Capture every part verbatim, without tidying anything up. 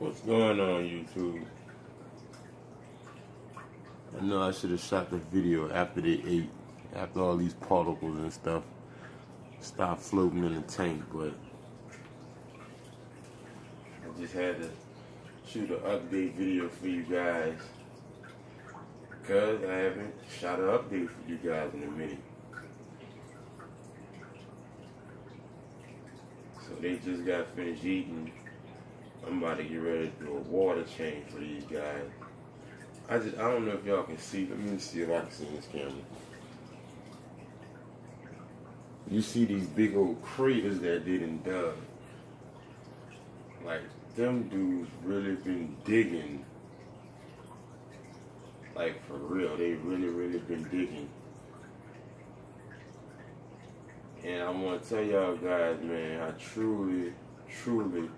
What's going on, YouTube? I know I should have shot the video after they ate, after all these particles and stuff stopped floating in the tank, but I just had to shoot an update video for you guys because I haven't shot an update for you guys in a minute. So they just got finished eating. I'm about to get ready to do a water change for these guys. I just, I don't know if y'all can see. Let me see if I can see this camera. You see these big old craters that they done dug. Like, them dudes really been digging. Like, for real. They really, really been digging. And I want to tell y'all guys, man, I truly, truly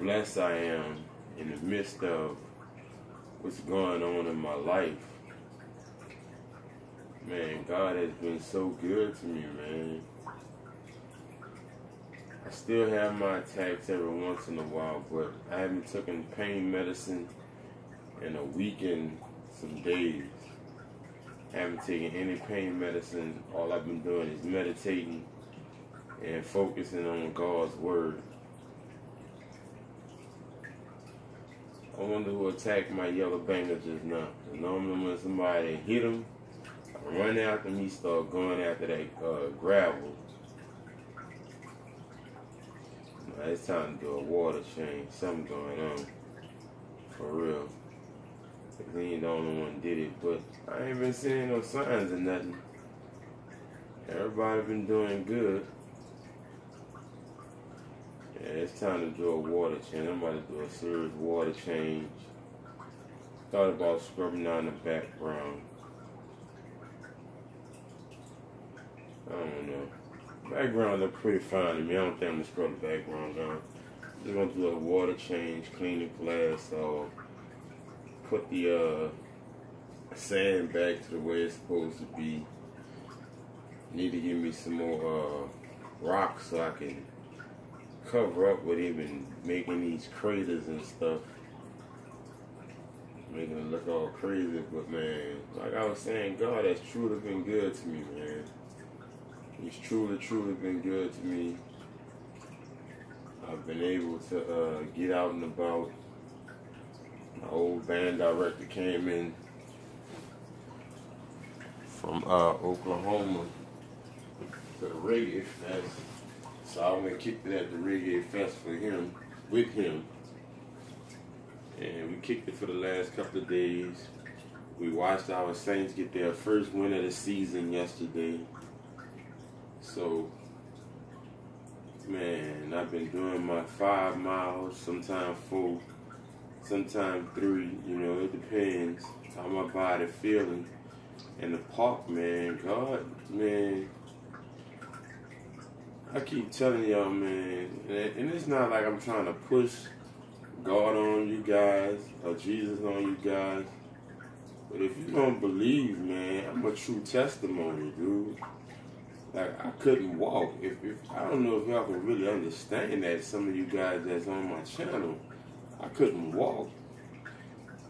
blessed I am in the midst of what's going on in my life. Man, God has been so good to me, man. I still have my attacks every once in a while, but I haven't taken pain medicine in a week and some days. I haven't taken any pain medicine. All I've been doing is meditating and focusing on God's word. I wonder who attacked my yellow banger just now. Normally when somebody hit him, I run after him, he start going after that uh, gravel. Now it's time to do a water change. Something going on. For real. Because he ain't the only one did it, but I ain't been seeing no signs of nothing. Everybody been doing good. Yeah, it's time to do a water change. I'm about to do a serious water change. Thought about scrubbing down the background. I don't know. Background look pretty fine to me. I don't think I'm gonna scrub the background down. I'm just gonna do a water change, clean the glass off, put the uh, sand back to the way it's supposed to be. Need to give me some more uh, rocks so I can cover up what they've been making these craters and stuff, making it look all crazy. But man, like I was saying, God has truly been good to me, man. He's truly, truly been good to me. I've been able to uh, get out and about. My old band director came in from uh, Oklahoma to the Reggae Fest. So I went and kicked it at the Reggae Fest for him, with him. And we kicked it for the last couple of days. We watched our Saints get their first win of the season yesterday. So, man, I've been doing my five miles, sometimes four, sometimes three. You know, it depends how my body feeling. And the park, man, God, man. I keep telling y'all, man, and it's not like I'm trying to push God on you guys or Jesus on you guys, but if you don't believe, man, I'm a true testimony, dude. Like, I couldn't walk. If, if I don't know if y'all can really understand that, some of you guys that's on my channel, I couldn't walk.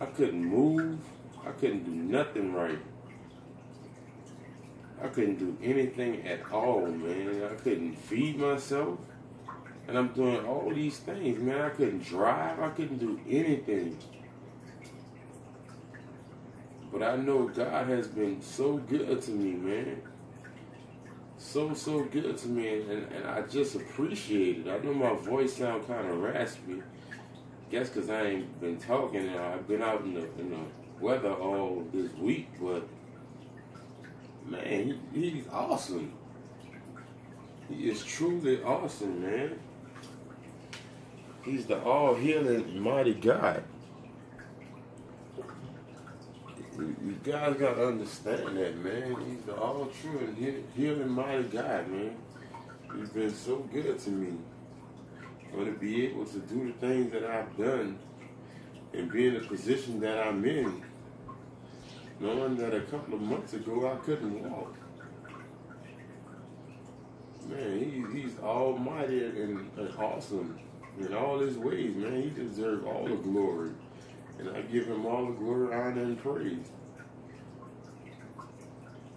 I couldn't move. I couldn't do nothing right. I couldn't do anything at all, man. I couldn't feed myself. And I'm doing all these things, man. I couldn't drive. I couldn't do anything. But I know God has been so good to me, man. So, so good to me. And, and I just appreciate it. I know my voice sounds kind of raspy. I guess because I ain't been talking. And I've been out in the, in the weather all this week, but man, he, he's awesome. He is truly awesome, man. He's the all-healing, mighty God. You guys got to understand that, man. He's the all-true and healing, mighty God, man. He's been so good to me. But to be able to do the things that I've done and be in the position that I'm in, knowing that a couple of months ago I couldn't walk. Man, he, he's almighty and, and awesome. in all his ways, man. He deserves all the glory. And I give him all the glory, honor, and praise.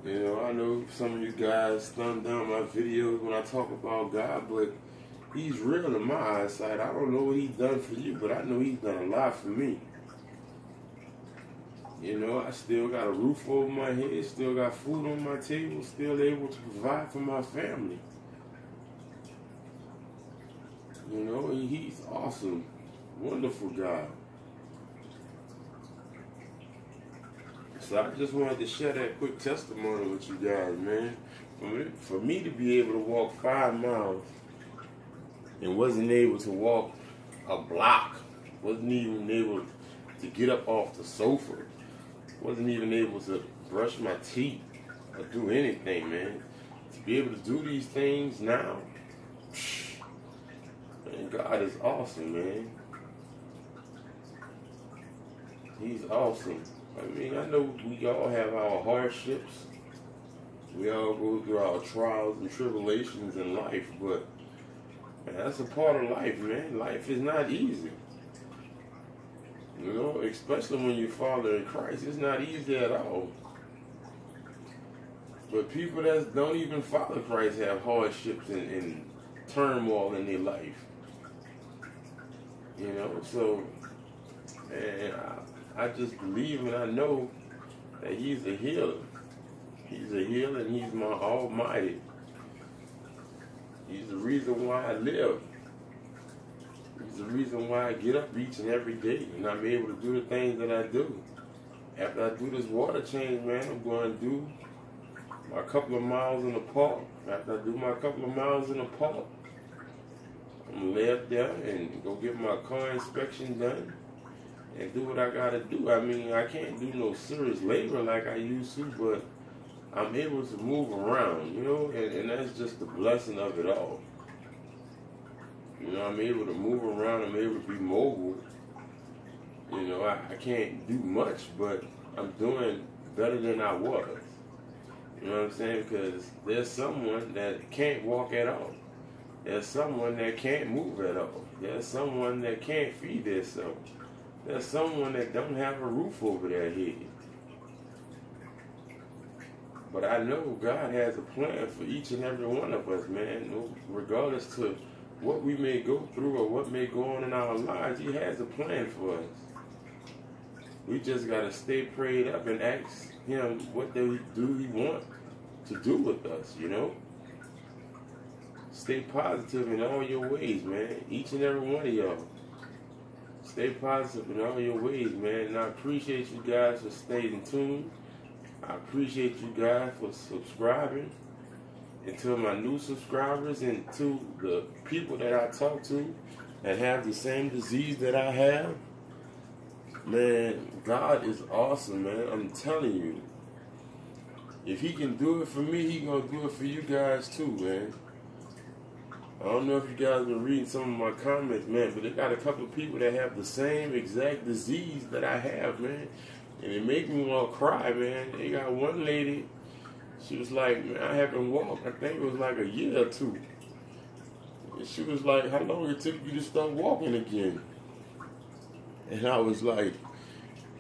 You know, I know some of you guys thumb down my videos when I talk about God, but he's real in my eyesight. I don't know what he's done for you, but I know he's done a lot for me. You know, I still got a roof over my head, still got food on my table, still able to provide for my family. You know, he's awesome, wonderful God. So I just wanted to share that quick testimony with you guys, man. For me, for me to be able to walk five miles and wasn't able to walk a block, wasn't even able to get up off the sofa, wasn't even able to brush my teeth or do anything, man. To be able to do these things now, man, God is awesome, man. He's awesome. I mean, I know we all have our hardships. We all go through our trials and tribulations in life, but man, that's a part of life, man. Life is not easy. You know, especially when you're following Christ, it's not easy at all. But people that don't even follow Christ have hardships and, and turmoil in their life. You know, so, and I... I just believe and I know that he's a healer. He's a healer and he's my almighty. He's the reason why I live. He's the reason why I get up each and every day and I'm able to do the things that I do. After I do this water change, man, I'm going to do my couple of miles in the park. After I do my couple of miles in the park, I'm going to lay up there and go get my car inspection done. And do what I gotta do. I mean, I can't do no serious labor like I used to, but I'm able to move around, you know, and, and that's just the blessing of it all. You know, I'm able to move around, I'm able to be mobile. You know, I, I can't do much, but I'm doing better than I was. You know what I'm saying? Because there's someone that can't walk at all. There's someone that can't move at all. There's someone that can't feed themselves. There's someone that don't have a roof over their head. But I know God has a plan for each and every one of us, man. Regardless to what we may go through or what may go on in our lives, he has a plan for us. We just got to stay prayed up and ask him what do he want to do with us, you know? Stay positive in all your ways, man. Each and every one of y'all. Stay positive in all your ways, man. And I appreciate you guys for staying tuned. I appreciate you guys for subscribing. And to my new subscribers and to the people that I talk to that have the same disease that I have, man, God is awesome, man. I'm telling you. If he can do it for me, he gonna do it for you guys too, man. I don't know if you guys have been reading some of my comments, man, but they got a couple of people that have the same exact disease that I have, man. And it make me want to cry, man. They got one lady, she was like, man, I haven't walked, I think it was like a year or two. And she was like, how long it took you to start walking again? And I was like,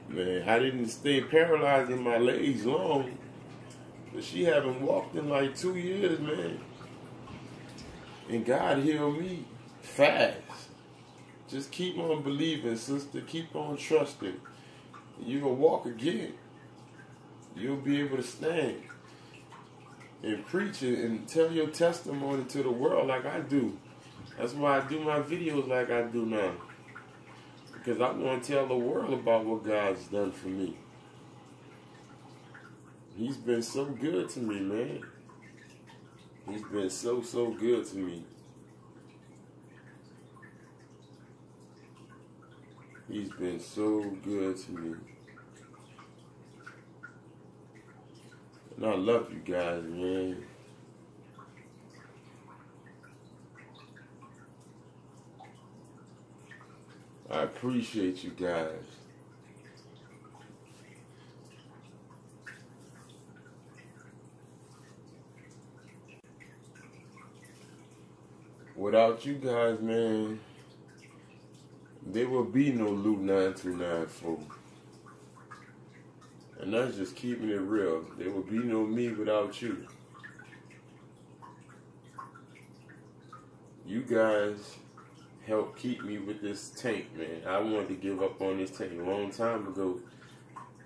man, I didn't stay paralyzed in my legs long, but she haven't walked in like two years, man. And God healed me fast. Just keep on believing, sister. Keep on trusting. You'll walk again. You'll be able to stand and preach it and tell your testimony to the world like I do. That's why I do my videos like I do now. Because I want to tell the world about what God's done for me. He's been so good to me, man. He's been so, so good to me. He's been so good to me. And I love you guys, man. I appreciate you guys. Without you guys, man, there will be no L O U nine two nine four. And that's just keeping it real. There will be no me without you. You guys helped keep me with this tank, man. I wanted to give up on this tank a long time ago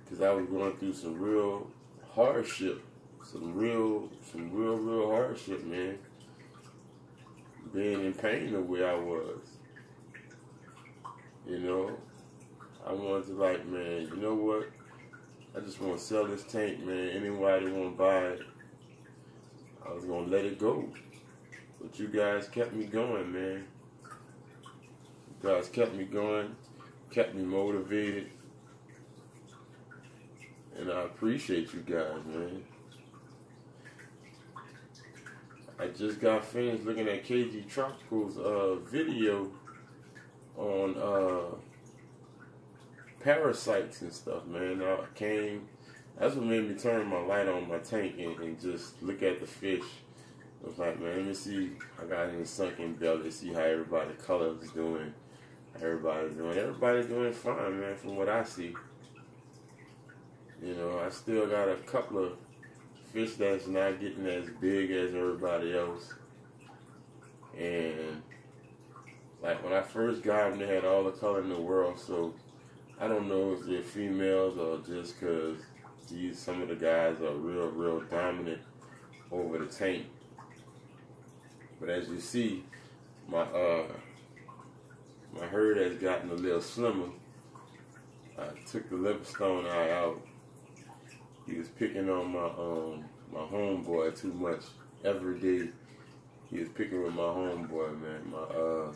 because I was going through some real hardship. Some real, some real, real hardship, man. Being in pain the way I was. You know? I wanted to like, man, you know what? I just want to sell this tank, man. Anybody want to buy it, I was going to let it go. But you guys kept me going, man. You guys kept me going, kept me motivated. And I appreciate you guys, man. I just got finished looking at K G Tropical's uh, video on uh, parasites and stuff, man. I came, that's what made me turn my light on my tank and, and just look at the fish. I was like, man, let me see. I got in the sunken belly, see how everybody colors is doing. Everybody's doing, everybody's doing fine, man, from what I see. You know, I still got a couple of fish that's not getting as big as everybody else. And, like, when I first got them, they had all the color in the world, so I don't know if they're females or just because these some of the guys are real, real dominant over the tank. But as you see, my uh, my herd has gotten a little slimmer. I took the Livingstoni eye out. He was picking on my um my homeboy too much every day. He was picking with my homeboy, man. My uh,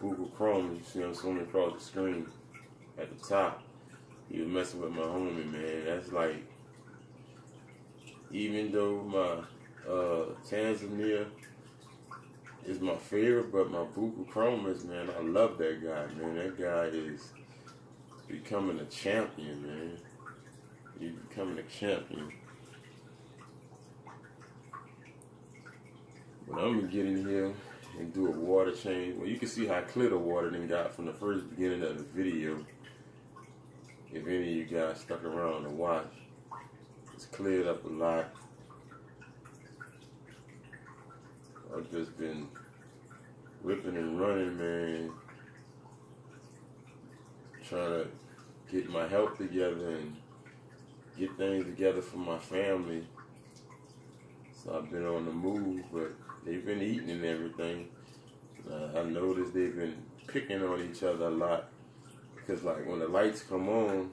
Buccochromis, you see him swimming across the screen. At the top, he was messing with my homie, man. That's like, even though my uh, Tanzania is my favorite, but my Buccochromis, man, I love that guy, man. That guy is becoming a champion, man. He's becoming a champion. But I'm gonna get in here and do a water change. Well, you can see how clear the water then got from the first beginning of the video. If any of you guys stuck around to watch, it's cleared up a lot. I've just been ripping and running, man. Trying to get my health together and get things together for my family. So I've been on the move, but they've been eating and everything. Uh, I noticed they've been picking on each other a lot. Because like when the lights come on,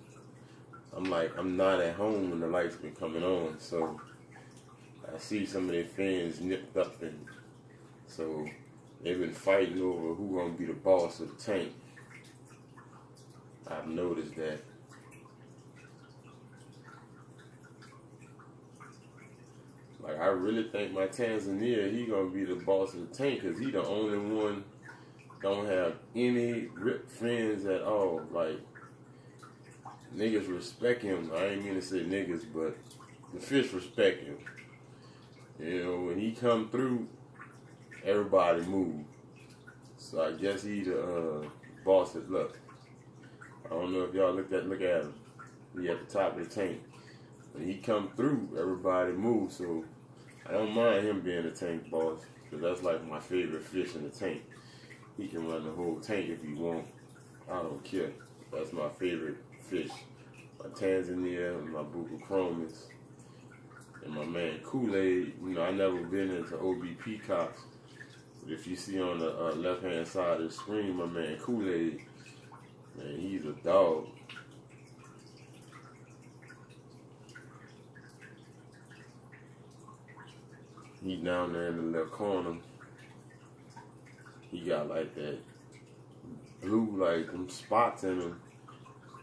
I'm like, I'm not at home when the lights been coming on, so I see some of their fans nipped up, and so they've been fighting over who gonna be the boss of the tank. I've noticed that. Like I really think my Tanzania, he gonna be the boss of the tank, cause he the only one don't have any rip fins at all. Like, niggas respect him. I ain't mean to say niggas, but the fish respect him. You know, when he come through, everybody move. So I guess he the uh, boss of luck. I don't know if y'all looked at look at him. He at the top of the tank. When he come through, everybody move. So I don't mind him being the tank boss, because that's like my favorite fish in the tank. He can run the whole tank if he want. I don't care. That's my favorite fish. My Tanzania, my Buccochromis, and my man Kool-Aid. You know, I never been into O B Peacocks. But if you see on the uh, left-hand side of the screen, my man Kool-Aid, man, he's a dog. He down there in the left corner. He got like that blue, like them spots in him.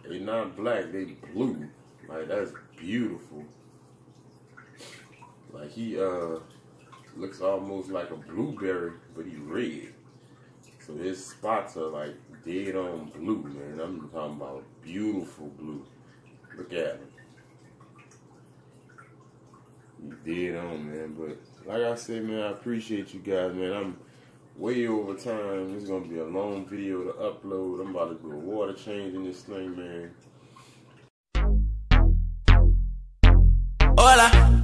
They not black, they blue. Like that's beautiful. Like he uh looks almost like a blueberry, but he red. So his spots are like dead on blue, man. I'm talking about beautiful blue. Look at him. He's dead on, man. But like I said, man, I appreciate you guys, man. I'm way over time. It's gonna be a long video to upload. I'm about to do a water change in this thing, man. Hola.